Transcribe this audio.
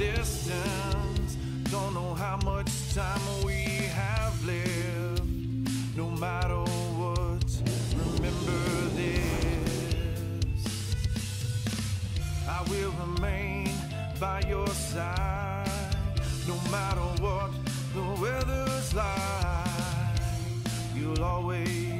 distance. Don't know how much time we have left. No matter what, remember this. I will remain by your side, no matter what the weather's like. You'll always